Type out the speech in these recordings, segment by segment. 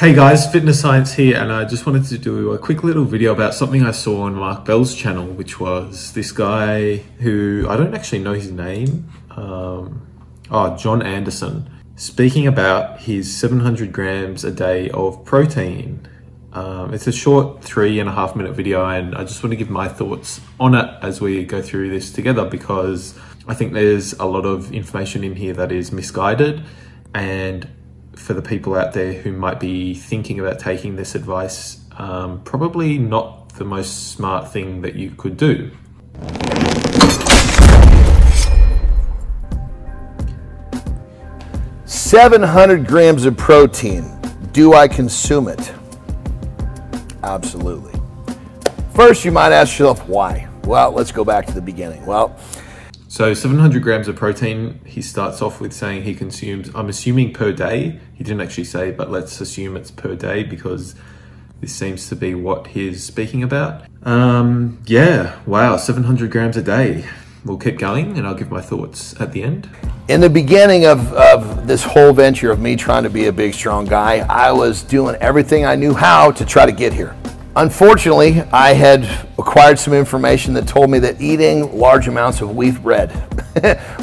Hey guys, Fitness Science here, and I just wanted to do a quick little video about something I saw on Mark Bell's channel, which was this guy who, I don't actually know his name, Jon Andersen, speaking about his 700 grams a day of protein. It's a short 3.5 minute video, and I just want to give my thoughts on it as we go through this together, because I think there's a lot of information in here that is misguided, and for the people out there who might be thinking about taking this advice, probably not the most smart thing that you could do. "700 grams of protein. Do I consume it? Absolutely." First, you might ask yourself, why? Well, let's go back to the beginning. So 700 grams of protein, he starts off with saying he consumes, I'm assuming per day. He didn't actually say, but let's assume it's per day because this seems to be what he's speaking about. Yeah, wow, 700 grams a day. We'll keep going and I'll give my thoughts at the end. In the beginning of this whole venture of me trying to be a big, strong guy, I was doing everything I knew how to try to get here. Unfortunately, I had acquired some information that told me that eating large amounts of wheat bread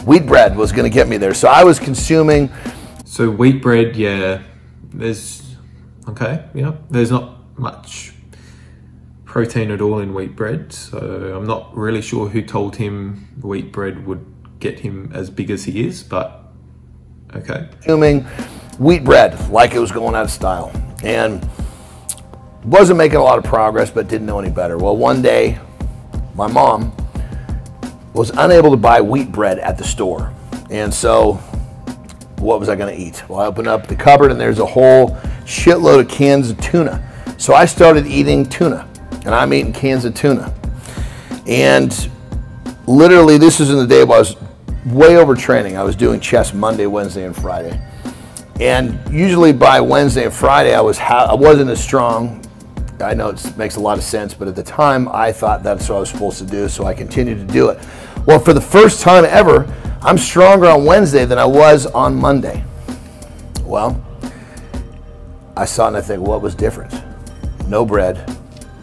was going to get me there. So I was consuming. So wheat bread, yeah, there's not much protein at all in wheat bread. So I'm not really sure who told him wheat bread would get him as big as he is, but okay. Consuming wheat bread like it was going out of style, and wasn't making a lot of progress, but didn't know any better. Well, one day, my mom was unable to buy wheat bread at the store. And so, what was I gonna eat? Well, I opened up the cupboard and there's a whole shitload of cans of tuna. So I started eating tuna, and I'm eating cans of tuna. And literally, this is in the day where I was way overtraining. I was doing chest Monday, Wednesday, and Friday. And usually by Wednesday and Friday, I wasn't as strong. I know it makes a lot of sense, but at the time I thought that's what I was supposed to do, so I continued to do it. Well, for the first time ever, I'm stronger on Wednesday than I was on Monday. Well, I saw it and I think, what was different? No bread,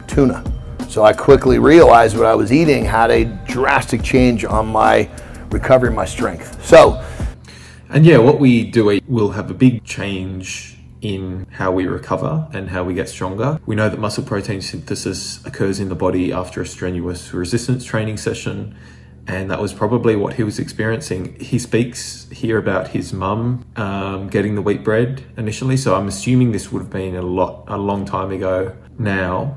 tuna. So I quickly realized what I was eating had a drastic change on my recovery, my strength. And yeah, what we do eat will have a big change in how we recover and how we get stronger. We know that muscle protein synthesis occurs in the body after a strenuous resistance training session, and that was probably what he was experiencing. He speaks here about his mum getting the wheat bread initially, so I'm assuming this would have been a long time ago now.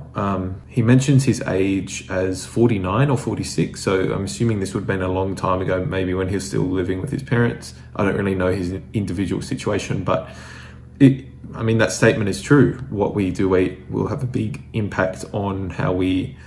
He mentions his age as 49 or 46, so I'm assuming this would have been a long time ago, maybe when he was still living with his parents. I don't really know his individual situation, but I mean, that statement is true. What we do eat will have a big impact on how we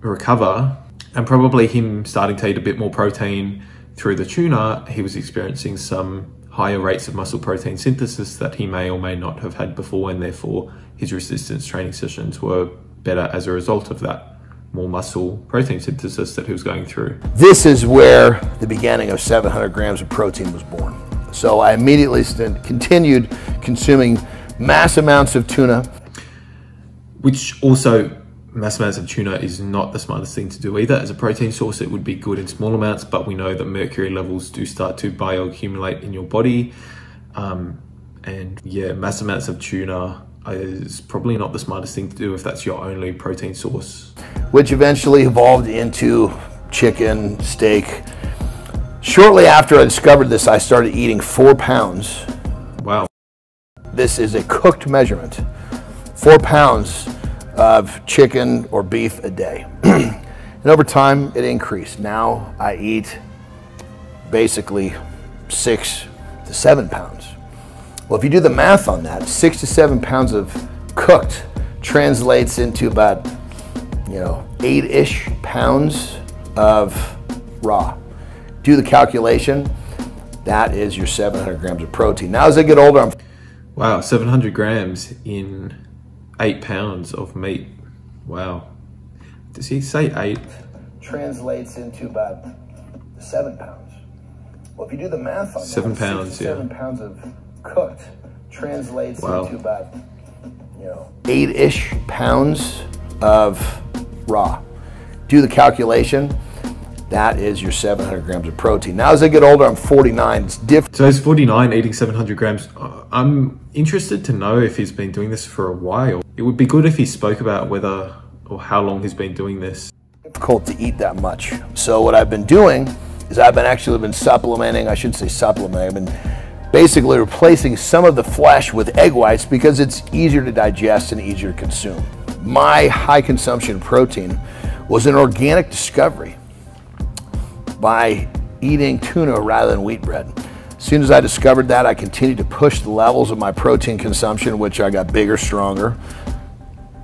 recover. And probably him starting to eat a bit more protein through the tuna, he was experiencing some higher rates of muscle protein synthesis that he may or may not have had before, and therefore his resistance training sessions were better as a result of that more muscle protein synthesis that he was going through. This is where the beginning of 700 grams of protein was born. So I immediately continued consuming mass amounts of tuna. Which also, mass amounts of tuna is not the smartest thing to do either. As a protein source, it would be good in small amounts, but we know that mercury levels do start to bioaccumulate in your body. And yeah, mass amounts of tuna is probably not the smartest thing to do if that's your only protein source. Which eventually evolved into chicken, steak. Shortly after I discovered this, I started eating 4 pounds. Wow. This is a cooked measurement. 4 pounds of chicken or beef a day. And over time it increased. Now I eat basically 6 to 7 pounds. Well, if you do the math on that, 6 to 7 pounds of cooked translates into about, 8-ish pounds of raw. Do the calculation, that is your 700 grams of protein. Now as I get older, wow, 700 grams in 8 pounds of meat. Wow. Does he say 8? Translates into about 7 pounds. Well, if you do the math on 7 pounds, 6 to 7 pounds of cooked translates into about, you know, 8-ish pounds of raw. Do the calculation. That is your 700 grams of protein. Now, as I get older, I'm 49. It's different. So he's 49, eating 700 grams. I'm interested to know if he's been doing this for a while. It would be good if he spoke about whether or how long he's been doing this. Difficult to eat that much. So what I've been doing is I've been supplementing. I shouldn't say supplementing. I've been basically replacing some of the flesh with egg whites because it's easier to digest and easier to consume. My high consumption protein was an organic discovery by eating tuna rather than wheat bread. As soon as I discovered that, I continued to push the levels of my protein consumption, which I got bigger, stronger,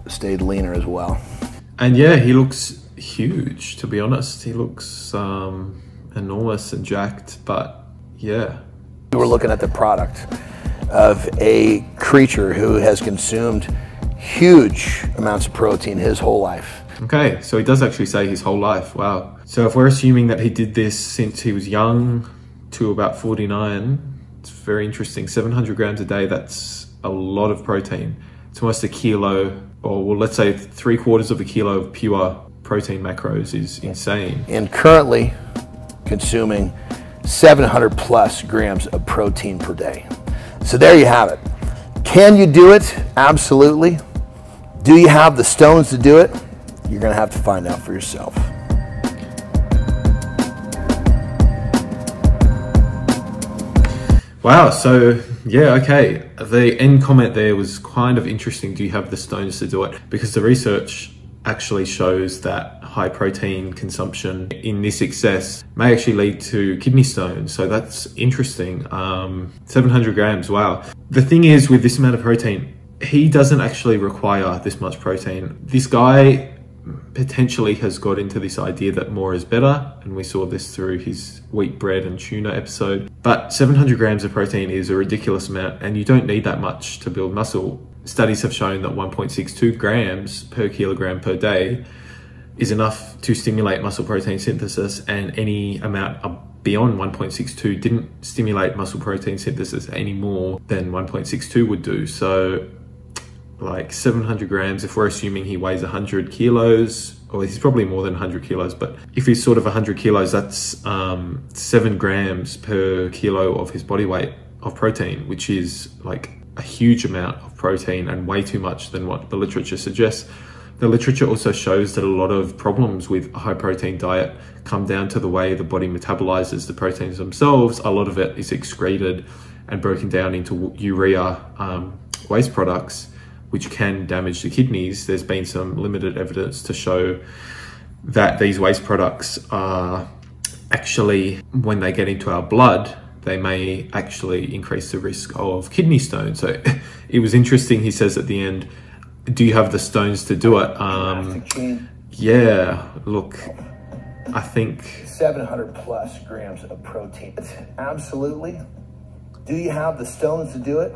stayed leaner as well. And yeah, he looks huge, to be honest. He looks enormous and jacked, but yeah. We were looking at the product of a creature who has consumed huge amounts of protein his whole life. Okay, so he does actually say his whole life, wow. So if we're assuming that he did this since he was young to about 49, it's very interesting. 700 grams a day, that's a lot of protein. It's almost a kilo, or well, let's say 3/4 of a kilo of pure protein macros is insane. And currently consuming 700 plus grams of protein per day. So there you have it. Can you do it? Absolutely. Do you have the stones to do it? You're going to have to find out for yourself. Wow, so yeah, okay. The end comment there was kind of interesting. Do you have the stones to do it? Because the research actually shows that high protein consumption in this excess may actually lead to kidney stones. So that's interesting. 700 grams, wow. The thing is, with this amount of protein, he doesn't actually require this much protein. This guy potentially has got into this idea that more is better, and we saw this through his wheat bread and tuna episode. But 700 grams of protein is a ridiculous amount, and you don't need that much to build muscle. Studies have shown that 1.62 grams per kilogram per day is enough to stimulate muscle protein synthesis, and any amount beyond 1.62 didn't stimulate muscle protein synthesis any more than 1.62 would do. So like 700 grams, if we're assuming he weighs 100 kilos, or he's probably more than 100 kilos, but if he's sort of 100 kilos, that's 7 grams per kilo of his body weight of protein, which is like a huge amount of protein and way too much than what the literature suggests. The literature also shows that a lot of problems with a high protein diet come down to the way the body metabolizes the proteins themselves. A lot of it is excreted and broken down into urea waste products, which can damage the kidneys. There's been some limited evidence to show that these waste products are actually, when they get into our blood, they may actually increase the risk of kidney stones. So it was interesting, he says at the end, do you have the stones to do it? Yeah, look, I think 700 plus grams of protein. Absolutely. Do you have the stones to do it?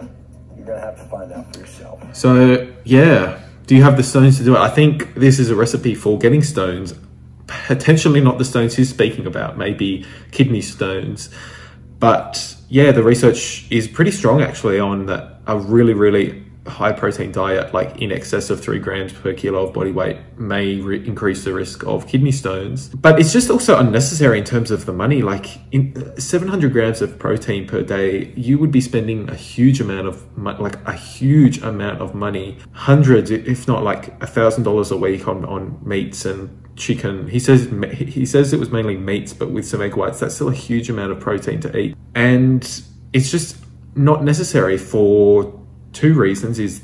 You're going to have to find out for yourself. So yeah, do you have the stones to do it? I think this is a recipe for getting stones, potentially not the stones he's speaking about, maybe kidney stones. But yeah, the research is pretty strong actually on that. A really, really high protein diet, like in excess of 3 grams per kilo of body weight, may increase the risk of kidney stones. But it's just also unnecessary in terms of the money. Like in 700 grams of protein per day, you would be spending a huge amount of money, hundreds, if not like $1,000 a week on meats and chicken. He says it was mainly meats, but with some egg whites. That's still a huge amount of protein to eat, and it's just not necessary for two reasons. Is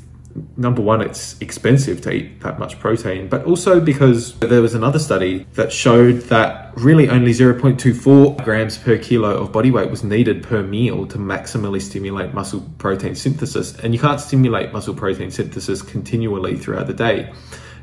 number one, it's expensive to eat that much protein, but also because there was another study that showed that really only 0.24 grams per kilo of body weight was needed per meal to maximally stimulate muscle protein synthesis. And you can't stimulate muscle protein synthesis continually throughout the day.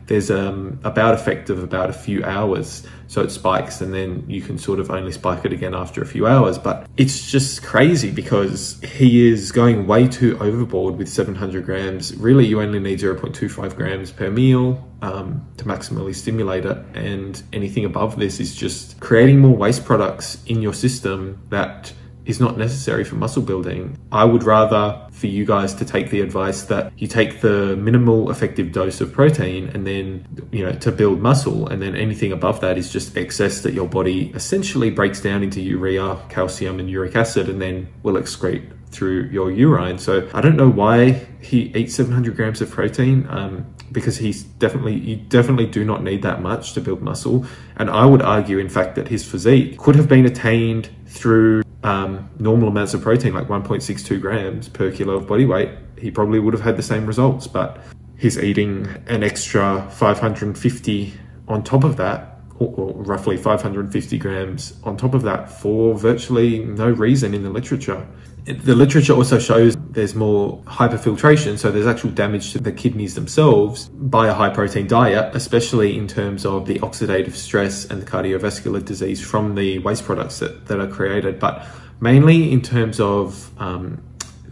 There's a bout effect of about a few hours. So it spikes, and then you can sort of only spike it again after a few hours. But it's just crazy because he is going way too overboard with 700 grams. Really, you only need 0.25 grams per meal to maximally stimulate it. And anything above this is just creating more waste products in your system that is not necessary for muscle building. I would rather for you guys to take the advice that you take the minimal effective dose of protein and then, you know, to build muscle, and then anything above that is just excess that your body essentially breaks down into urea, calcium and uric acid and then will excrete through your urine. So I don't know why he eats 700 grams of protein, because you definitely do not need that much to build muscle. And I would argue, in fact, that his physique could have been attained through normal amounts of protein, like 1.62 grams per kilo of body weight. He probably would have had the same results, but he's eating an extra 550 on top of that, or roughly 550 grams on top of that, for virtually no reason in the literature. The literature also shows there's more hyperfiltration, so there's actual damage to the kidneys themselves by a high protein diet, especially in terms of the oxidative stress and the cardiovascular disease from the waste products that are created, but mainly in terms of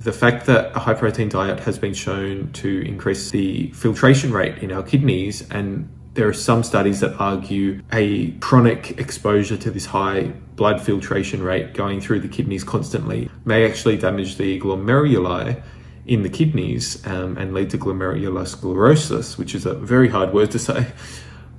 the fact that a high protein diet has been shown to increase the filtration rate in our kidneys. And there are some studies that argue a chronic exposure to this high blood filtration rate going through the kidneys constantly may actually damage the glomeruli in the kidneys and lead to glomerulosclerosis, which is a very hard word to say.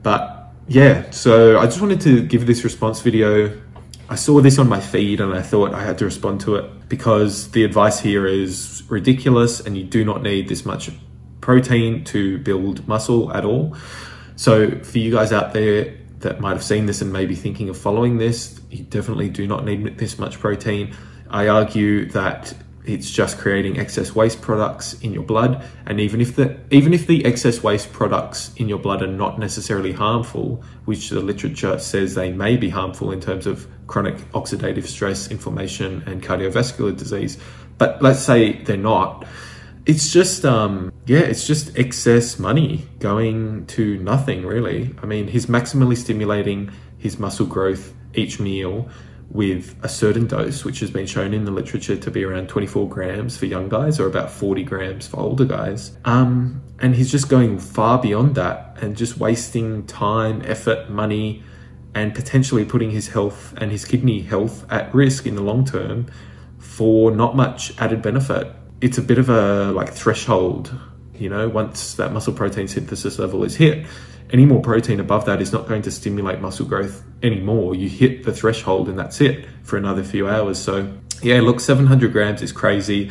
But yeah, so I just wanted to give this response video. I saw this on my feed and I thought I had to respond to it because the advice here is ridiculous and you do not need this much protein to build muscle at all. So for you guys out there that might have seen this and maybe thinking of following this, you definitely do not need this much protein. I argue that it's just creating excess waste products in your blood. And even if the excess waste products in your blood are not necessarily harmful, which the literature says they may be harmful in terms of chronic oxidative stress, inflammation, and cardiovascular disease, but let's say they're not. It's just, yeah, it's just excess money going to nothing, really. I mean, he's maximally stimulating his muscle growth each meal with a certain dose, which has been shown in the literature to be around 24 grams for young guys or about 40 grams for older guys. And he's just going far beyond that and just wasting time, effort, money, and potentially putting his health and his kidney health at risk in the long term for not much added benefit. It's a bit of a like threshold, you know, once that muscle protein synthesis level is hit, any more protein above that is not going to stimulate muscle growth anymore. You hit the threshold and that's it for another few hours. So yeah, look, 700 grams is crazy.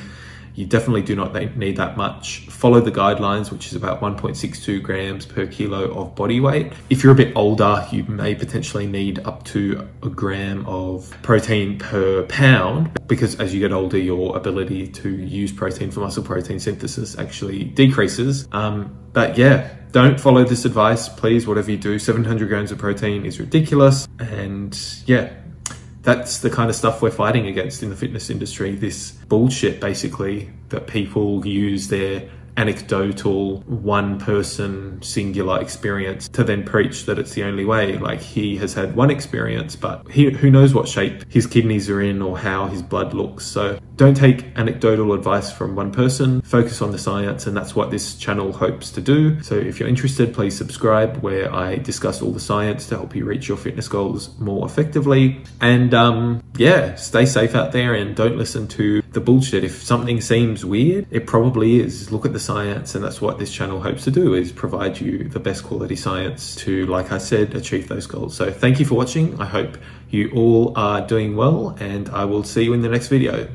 You definitely do not need that much. Follow the guidelines, which is about 1.62 grams per kilo of body weight. If you're a bit older, you may potentially need up to a gram of protein per pound, because as you get older, your ability to use protein for muscle protein synthesis actually decreases. But yeah, don't follow this advice, please, whatever you do. 700 grams of protein is ridiculous. And yeah, that's the kind of stuff we're fighting against in the fitness industry. This bullshit, basically, that people use their anecdotal one-person singular experience to then preach that it's the only way. Like, he has had one experience, but who knows what shape his kidneys are in or how his blood looks. So don't take anecdotal advice from one person. Focus on the science, and that's what this channel hopes to do. So if you're interested, please subscribe, where I discuss all the science to help you reach your fitness goals more effectively. And yeah, stay safe out there and don't listen to the bullshit. If something seems weird, it probably is. Look at the science, and that's what this channel hopes to do, is provide you the best quality science to, like I said, achieve those goals. So thank you for watching. I hope you all are doing well, and I will see you in the next video.